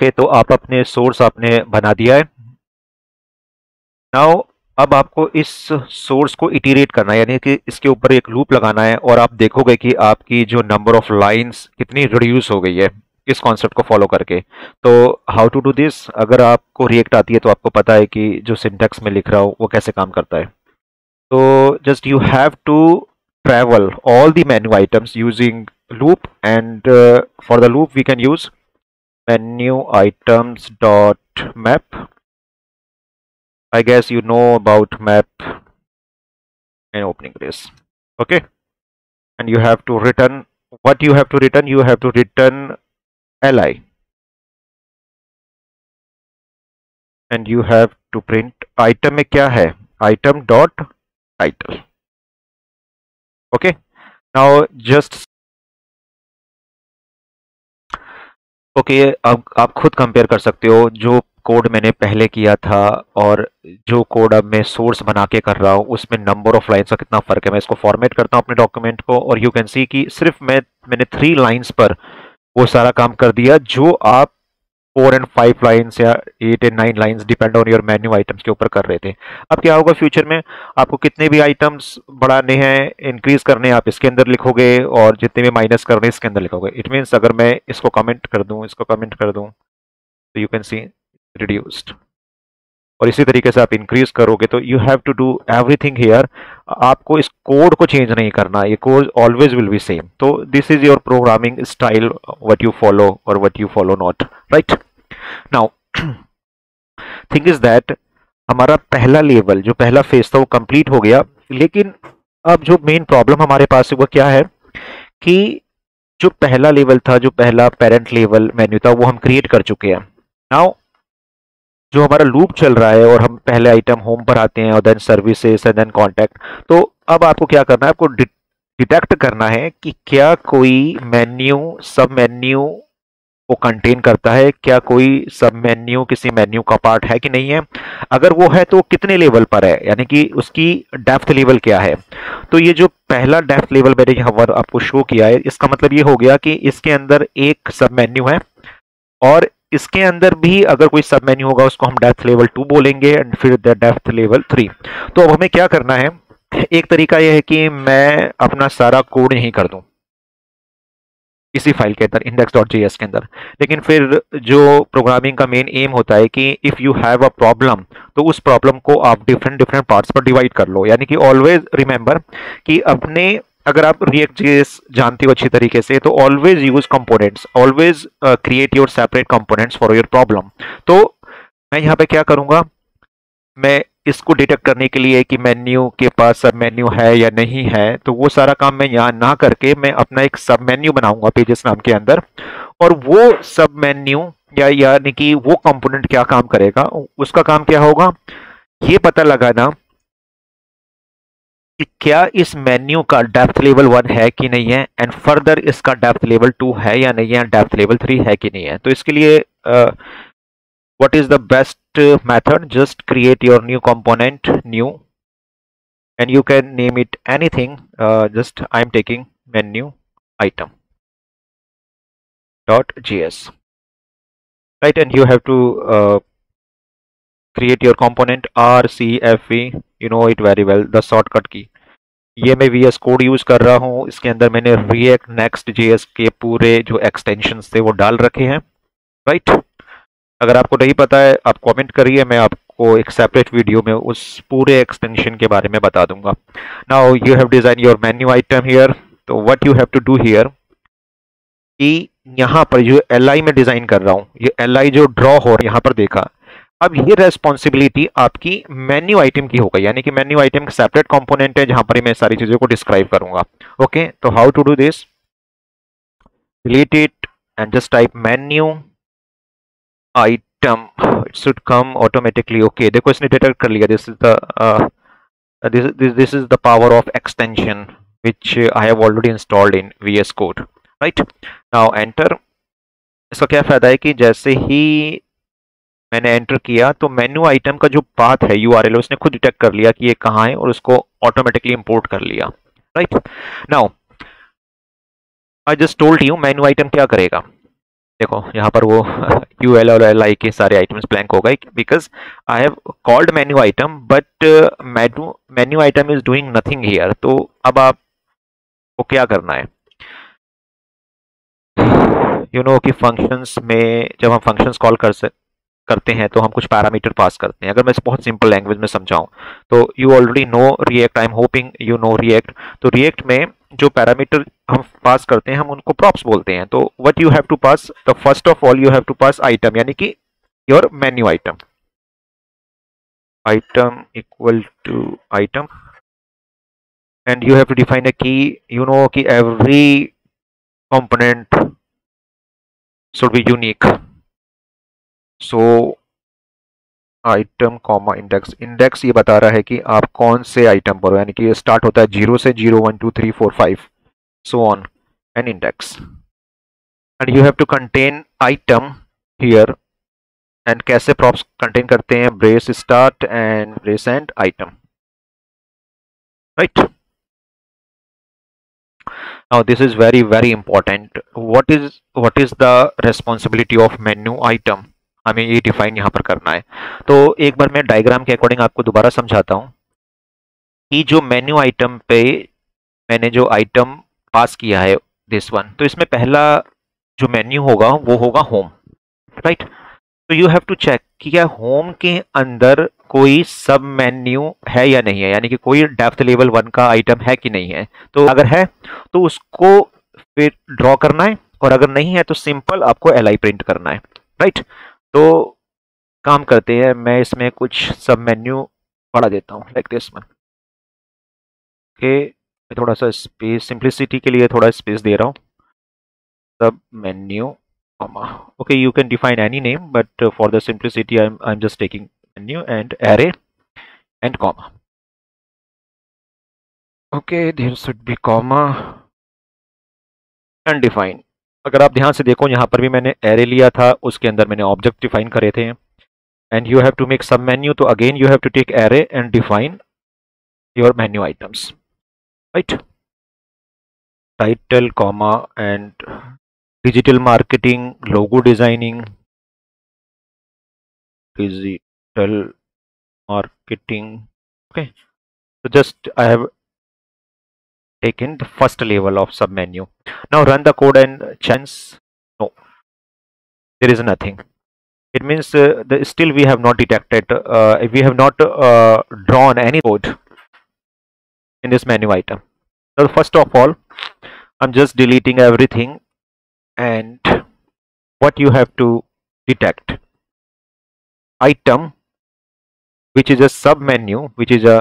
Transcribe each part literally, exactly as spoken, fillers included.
Okay, तो आप अपने सोर्स आपने बना दिया है। नाउ अब आपको इस सोर्स को इटीरेट करना है, यानी कि इसके ऊपर एक लूप लगाना है और आप देखोगे कि आपकी जो नंबर ऑफ लाइंस कितनी रिड्यूस हो गई है इस कॉन्सेप्ट को फॉलो करके। तो हाउ टू डू दिस, अगर आपको रिएक्ट आती है तो आपको पता है कि जो सिंटैक्स में लिख रहा हूँ वो कैसे काम करता है। तो just you have to travel all the menu items using loop, and for the loop we can use menu items dot map. I guess you know about map and opening this, okay? And you have to return what you have to return. You have to return li, and you have to print item में क्या है? Item dot title, okay? Now just okay, अब आप खुद compare कर सकते हो जो कोड मैंने पहले किया था और जो कोड अब मैं सोर्स बना के कर रहा हूँ उसमें नंबर ऑफ लाइंस का कितना फ़र्क है। मैं इसको फॉर्मेट करता हूँ अपने डॉक्यूमेंट को और यू कैन सी कि सिर्फ मैं मैंने थ्री लाइंस पर वो सारा काम कर दिया जो आप फोर एंड फाइव लाइंस या eight and nine lines depend on your menu items के ऊपर कर रहे थे। अब क्या होगा फ्यूचर में, आपको कितने भी आइटम्स बढ़ाने हैं, इंक्रीज़ करने हैं, आप इसके अंदर लिखोगे और जितने भी माइनस करने इसके अंदर लिखोगे। इट मीन्स अगर मैं इसको कमेंट कर दूँ, इसको कमेंट कर दूँ तो यू कैन सी रिड्यूस्ड, और इसी तरीके से आप इंक्रीज करोगे। तो you have to do everything here, आपको इस कोड को चेंज नहीं करना, ये code always will be same. तो this is your programming style, what you follow और what you follow not, right? Now thing is that हमारा पहला लेवल, जो पहला फेज था वो कंप्लीट हो गया, लेकिन अब जो मेन प्रॉब्लम हमारे पास है वो क्या है कि जो पहला लेवल था, जो पहला पेरेंट लेवल मेन्यू था वो हम क्रिएट कर चुके हैं। नाउ जो हमारा लूप चल रहा है और हम पहले आइटम होम पर आते हैं और then services and then contact. तो अब आपको क्या करना है, आपको डिटेक्ट करना है कि क्या कोई मेन्यू सब मेन्यू को कंटेन करता है, क्या कोई सब मेन्यू किसी मेन्यू का पार्ट है कि नहीं है, अगर वो है तो कितने लेवल पर है, यानी कि उसकी डेप्थ लेवल क्या है। तो ये जो पहला डेप्थ लेवल मैंने यहाँ पर आपको शो किया है, इसका मतलब ये हो गया कि इसके अंदर एक सब मेन्यू है और इसके अंदर भी अगर कोई सब मेन्यू होगा उसको हम डेप्थ लेवल टू बोलेंगे एंड फिर द डेप्थ लेवल थ्री। तो अब हमें क्या करना है, एक तरीका यह है कि मैं अपना सारा कोड यहीं कर दूं इसी फाइल के अंदर, इंडेक्स.js के अंदर। लेकिन फिर जो प्रोग्रामिंग का मेन एम होता है कि if you have a problem तो उस प्रॉब्लम को आप डिफरेंट डिफरेंट पार्ट्स पर डिवाइड कर लो। यानी कि ऑलवेज रिमेंबर कि अपने, अगर आप React.js जानते हो अच्छी तरीके से तो always use components, always create your separate components for your problem. तो मैं यहाँ पे क्या करूँगा, मैं इसको डिटेक्ट करने के लिए कि मेन्यू के पास सब मेन्यू है या नहीं है, तो वो सारा काम मैं यहाँ ना करके मैं अपना एक सब मेन्यू बनाऊँगा पेजेस नाम के अंदर, और वो सब मेन्यू या यानी कि वो कंपोनेंट क्या काम करेगा, उसका काम क्या होगा ये पता लगाना कि क्या इस मेन्यू का डेप्थ लेवल वन है कि नहीं है, एंड फर्दर इसका डेप्थ लेवल टू है या नहीं है, डेप्थ लेवल थ्री है कि नहीं है। तो इसके लिए what is the best method, just create your new component, new, and you can name it anything, just I am taking menu item dot JS, right? And you have to create your component R C F V, you know it very well, the shortcut की। ये मैं V S Code use कर रहा हूँ, इसके अंदर मैंने React Next J S के पूरे जो एक्सटेंशंस थे वो डाल रखे हैं, राइट? अगर आपको नहीं पता है आप कमेंट करिए, मैं आपको एक सेपरेट वीडियो में उस पूरे एक्सटेंशन के बारे में बता दूंगा। Now you have design your menu item here, तो what you have to do here कि यहाँ पर जो एल आई में डिज़ाइन कर रहा हूँ, ये एल आई जो ड्रॉ हो यहाँ पर देखा, अब ये रेस्पॉन्सिबिलिटी आपकी मेन्यू आइटम की होगा, यानी कि मेन्यू आइटम का सेपरेट कंपोनेंट है जहां पर मैं सारी चीज़ों को डिस्क्राइब करूंगा, ओके? तो how to do this, delete it and just type menu item, it should come automatically, okay? देखो इसने डिटेक्ट कर लिया, this is the this this is the power of extension which I have already installed in V S Code, right? Now enter. इसका क्या फ़ायदा है कि जैसे ही मैंने एंटर किया तो मेन्यू आइटम का जो पाथ है यूआरएल उसने खुद डिटेक्ट कर लिया कि ये कहाँ है और उसको ऑटोमेटिकली इंपोर्ट कर लिया, right? Now I just told you menu item क्या करेगा, देखो यहाँ पर वो यू एल और एल आई के सारे आइटम्स ब्लैंक हो गए because I have called menu item but menu menu item is doing nothing here. तो अब आप को क्या करना है, यू you नो know, कि फंक्शंस में जब हम फंक्शंस कॉल कर से करते हैं तो हम कुछ पैरामीटर पास करते हैं। अगर मैं इस बहुत सिंपल लैंग्वेज में समझाऊं तो you already know react, I am hoping you know react. तो रिएक्ट में जो पैरामीटर हम पास करते हैं हम उनको प्रॉप्स बोलते हैं। तो what you have to pass, the first of all you have to pass item, यानी कि your menu item. Item equal to item and you have to define a key, you know कि every component should be unique, so item comma index। index ये बता रहा है कि आप कौन से आइटम पर हो, यानी कि ये स्टार्ट होता है जीरो से, zero one two three four five so on n index. And you have to contain item here. And कैसे प्रॉप्स कंटेन करते हैं, brace start and brace and item, right. Now this is very very important. What is what is the responsibility of menu item? हमें ये define यहाँ पर करना है। तो एक बार मैं diagram के according आपको दोबारा समझाता हूँ कि जो menu item पे मैंने जो item pass किया है this one, तो इसमें पहला जो menu होगा वो होगा home, right? तो you have to check कि क्या home के अंदर कोई सब मेन्यू है या नहीं है, यानी कि कोई डेप्थ लेवल वन का आइटम है कि नहीं है। तो अगर है तो उसको फिर ड्रॉ करना है, और अगर नहीं है तो सिंपल आपको एल आई प्रिंट करना है, राइट। तो काम करते हैं, मैं इसमें कुछ सब मेन्यू बढ़ा देता हूँ लाइक दिस वन। ओके, मैं थोड़ा सा स्पेस सिंप्लिसिटी के लिए थोड़ा स्पेस दे रहा हूँ। Sub menu, okay, you can define any name but for the simplicity I I am just taking menu and array and comma. Okay, there should be comma undefined। अगर आप ध्यान से देखो यहाँ पर भी मैंने array लिया था, उसके अंदर मैंने ऑब्जेक्ट डिफाइन करे थे। And you have to make sub menu, तो again you have to take array and define your menu items, right. Title comma and digital marketing, logo designing, marketing, okay, so just I have taken the first level of sub menu. Now run the code and chance, no, there is nothing. It means uh, the still we have not detected, uh, we have not uh, drawn any code in this menu item. So first of all I'm just deleting everything, and what you have to detect, item which is a sub menu, which is a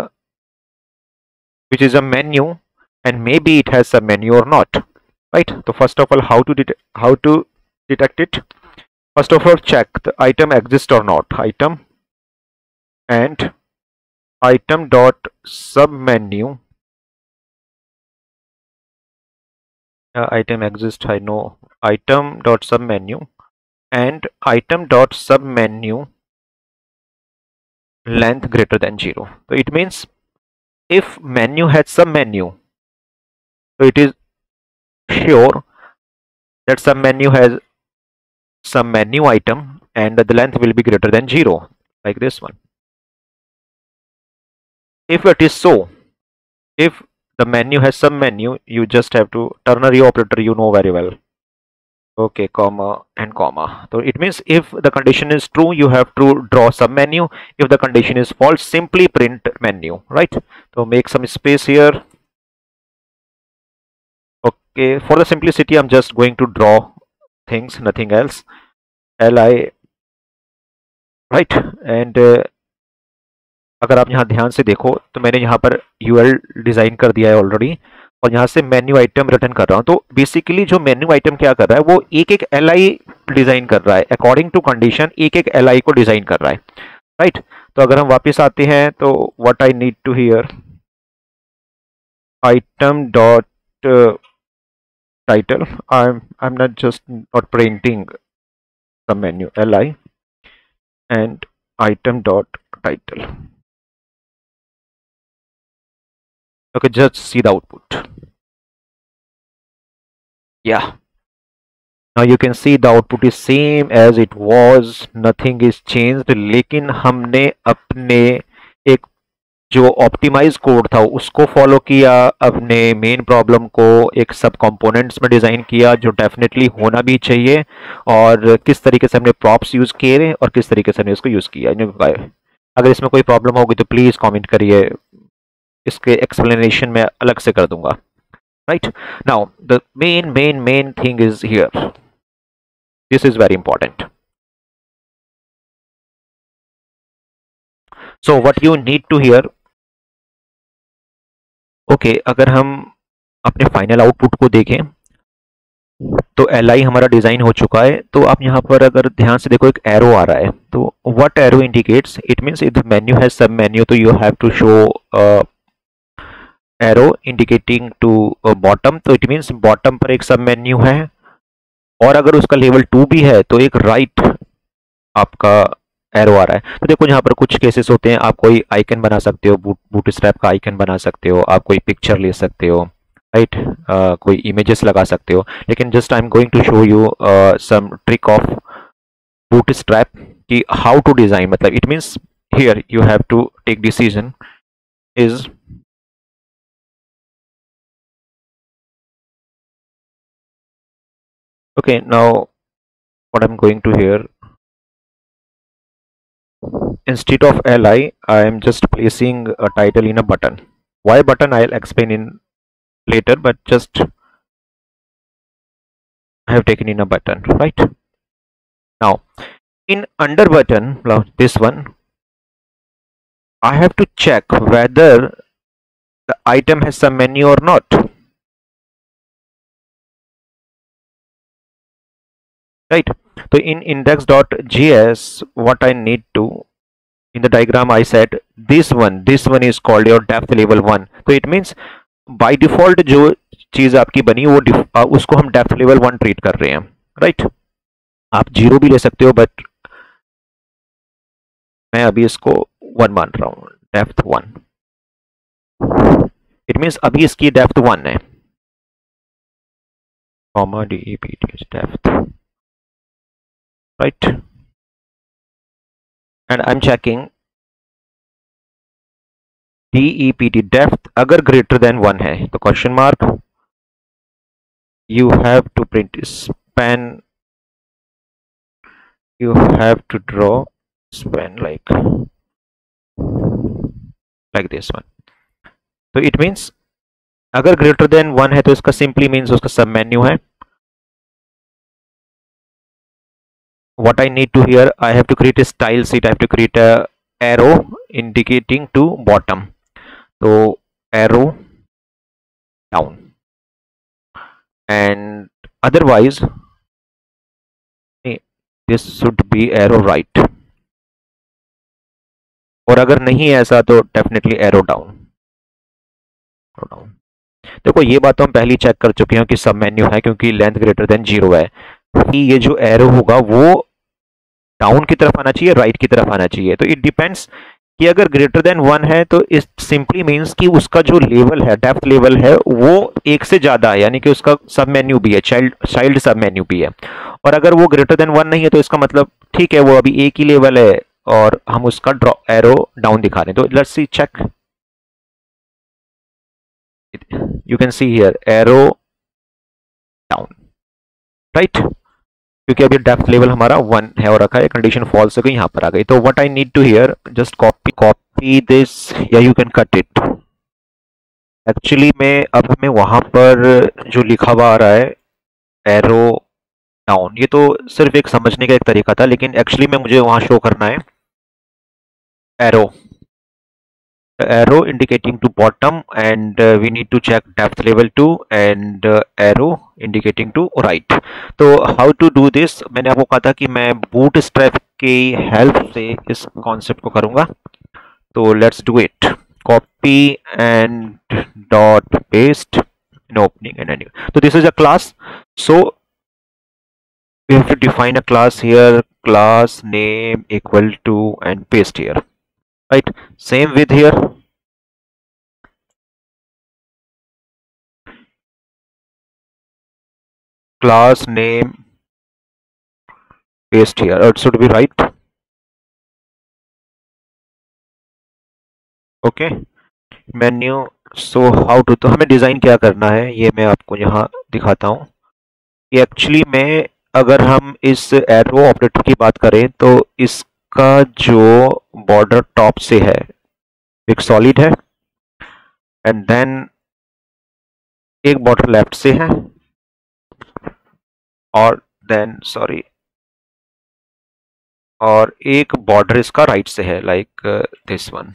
which is a menu, and maybe it has a menu or not, right? So first of all, how to detect how to detect it? First of all, check the item exists or not. Item and item dot sub menu. Uh, item exists, I know. Item dot sub menu and item dot sub menu length greater than zero. So it means if menu has some menu, so it is sure that some menu has some menu item and the length will be greater than zero, like this one. If it is so, if the menu has some menu, you just have to ternary operator, you know very well. Okay, comma and comma. So it means if the condition is true, you have to draw some menu. If the condition is false, simply print menu, right? So make some space here. Okay, for the simplicity, I'm just going to draw things, nothing else. Li, right? And uh, अगर आप यहाँ ध्यान से देखो तो मैंने यहाँ पर U L डिजाइन कर दिया है ऑलरेडी, और यहाँ से मेन्यू आइटम रिटर्न कर रहा हूँ। तो बेसिकली जो मेन्यू आइटम क्या कर रहा है, वो एक एक एल आई डिजाइन कर रहा है अकॉर्डिंग टू कंडीशन, एक एक एल आई को डिजाइन कर रहा है, राइट right? तो अगर हम वापस आते हैं तो what I need to here, item dot title, I am I am not just not printing the menu, L I and item dot title. Okay, just see the output. Yeah, Now you can see the output is same as it was, nothing is changed, लेकिन हमने अपने एक जो optimise code था उसको follow किया, अपने main problem को एक सब कंपोनेंट्स में डिज़ाइन किया जो डेफिनेटली होना भी चाहिए, और किस तरीके से हमने प्रॉप्स यूज़ किए और किस तरीके से हमने इसको यूज़ किया। अगर इसमें कोई प्रॉब्लम होगी तो प्लीज़ कमेंट करिए, इसके एक्सप्लेनेशन में अलग से कर दूंगा। Right, now the main main main thing is here, this is very important. So what you need to here, okay okay, अगर हम अपने फाइनल आउटपुट को देखें तो एल आई हमारा डिज़ाइन हो चुका है। तो आप यहाँ पर अगर ध्यान से देखो एक एरो आ रहा है, तो what arrow indicates it means if menu है सब मेन्यू, तो you have to show arrow indicating to bottom, तो इट मीन्स बॉटम पर एक सब मेन्यू है, और अगर उसका लेवल टू भी है तो एक राइट right आपका एरो आ रहा है। तो देखो यहाँ पर कुछ केसेस होते हैं, आप कोई आइकन बना सकते हो, बूट बूटस्ट्रैप का आइकन बना सकते हो, आप कोई पिक्चर ले सकते हो, राइट right? uh, कोई इमेजेस लगा सकते हो, लेकिन just I am going to show you some trick of Bootstrap कि हाउ टू डिज़ाइन, मतलब it means here you have to take decision is okay. Now what I am going to here, instead of li I am just placing a title in a button. Why button I'll explain in later, but just I have taken in a button. Right, now in under button, now this one I have to check whether the item has some menu or not. Right, so in index.js what I need to, in the diagram I said this one this one is called your depth level one, so it means by default जो चीज़ आपकी बनी वो आ, उसको हम depth level one treat कर रहे हैं। Right right? आप जीरो भी ले सकते हो, बट मैं अभी इसको वन मान रहा हूँ, depth one, इट मीन्स अभी इसकी depth one है, comma dept depth, right, and I'm checking dept depth, अगर greater than one है तो question mark, you have to print span, you have to draw span like like this one, so it means अगर greater than one है तो इसका simply means उसका sub menu है। What I need to here, I have to create a style sheet, I have to create a arrow indicating to bottom, so arrow down, and otherwise this should be arrow right, और अगर नहीं ऐसा तो definitely arrow down, arrow down। देखो ये बात हम पहले चेक कर चुके हैं कि सब मेन्यू है क्योंकि लेंथ ग्रेटर देन जीरो है, ये जो एरो होगा वो डाउन की तरफ आना चाहिए, राइट की तरफ आना चाहिए। तो इट डिपेंड्स कि अगर ग्रेटर देन वन है तो इस सिंपली मीन्स कि उसका जो लेवल है डेप्थ लेवल है वो एक से ज़्यादा है, यानी कि उसका सब मेन्यू भी है, चाइल्ड चाइल्ड सब मेन्यू भी है, और अगर वो ग्रेटर देन वन नहीं है तो इसका मतलब ठीक है वो अभी एक ही लेवल है और हम उसका ड्रॉ एरो डाउन दिखा रहे हैं। तो let's see check, you can see here arrow down, right, क्योंकि अभी डेप्थ लेवल हमारा वन है और रखा है, कंडीशन फॉल्स हो गई, यहाँ पर आ गई। तो what I need to here, just copy copy this, या you can cut it. Actually मैं अब हमें वहाँ पर जो लिखा हुआ आ रहा है एरो डाउन, ये तो सिर्फ एक समझने का एक तरीका था, लेकिन एक्चुअली में मुझे वहाँ शो करना है arrow arrow indicating to bottom, and we need to check depth level two, and arrow indicating to right. तो हाउ टू डू दिस, मैंने आपको कहा था कि मैं बूटस्ट्रैप की हेल्प से इस कॉन्सेप्ट को करूँगा, तो let's do it. Copy and dot paste in opening and ending, तो this is a class, so we have to define a class here, class name equal to and paste here, right, same with here, class name paste here, it should be right. Okay, menu. So how to, तो हमें design क्या करना है ये मैं आपको यहाँ दिखाता हूँ। ये एक्चुअली में अगर हम इस एरो ऑपरेटर की बात करें तो इसका जो बॉर्डर टॉप से है एक सॉलिड है, एंड देन एक बॉर्डर लेफ्ट से है, और देन सॉरी और एक बॉर्डर इसका राइट से है, लाइक दिस वन,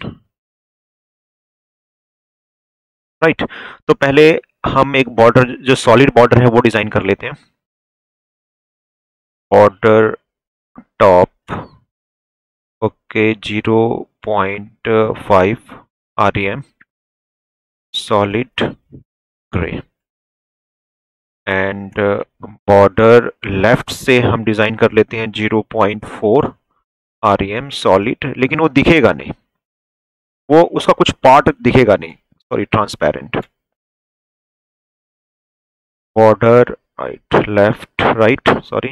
राइट। तो पहले हम एक बॉर्डर जो सॉलिड बॉर्डर है वो डिजाइन कर लेते हैं। Border top, okay, zero point five R M solid grey, and border left से हम डिज़ाइन कर लेते हैं zero point four RM solid, लेकिन वो दिखेगा नहीं, वो उसका कुछ पार्ट दिखेगा नहीं, sorry transparent. Border right left right sorry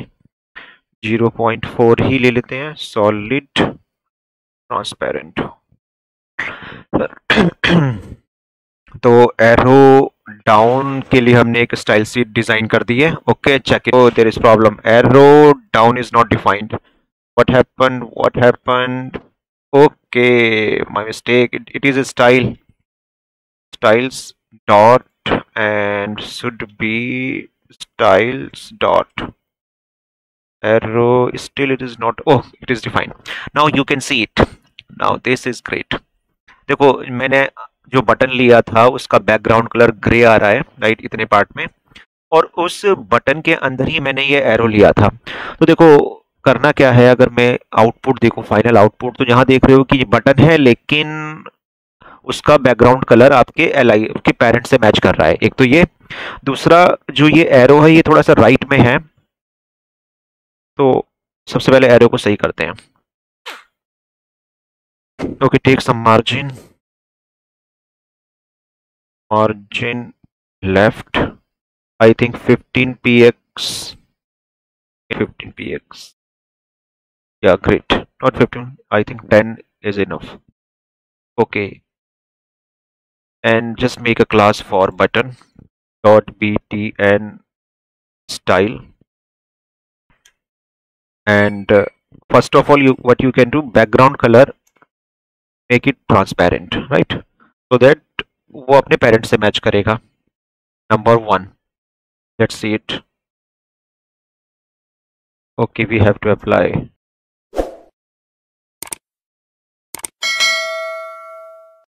zero point four ही ले लेते हैं सॉलिड ट्रांसपेरेंट। तो एरो डाउन के लिए हमने एक स्टाइल शीट डिजाइन कर दी है। Okay, check it. There is problem, arrow down is not defined. What happened, what happened? Okay, my mistake, it is a style, styles dot and should be styles dot arrow, still it is not, oh it is defined. Now you can see it, now this is great. देखो मैंने जो button लिया था उसका background colour grey आ रहा है, right, इतने part में, और उस बटन के अंदर ही मैंने ये एरो लिया था। तो देखो करना क्या है, अगर मैं आउटपुट देखो फाइनल आउटपुट, तो यहाँ देख रहे हो कि ये बटन है लेकिन उसका बैकग्राउंड कलर आपके एल आई के पेरेंट से मैच कर रहा है। एक तो ये, दूसरा जो ये एरो है ये थोड़ा सा राइट में है, तो सबसे पहले एरो को सही करते हैं। Okay, take some margin, margin left, I think fifteen p x, fifteen p x, yeah great, not fifteen, I think ten is enough. Okay, and just make a class for button dot btn style, and uh, first of all you what you can do, background color make it transparent, right, so that वो अपने parent से match करेगा। Number one, let's see it. Okay, we have to apply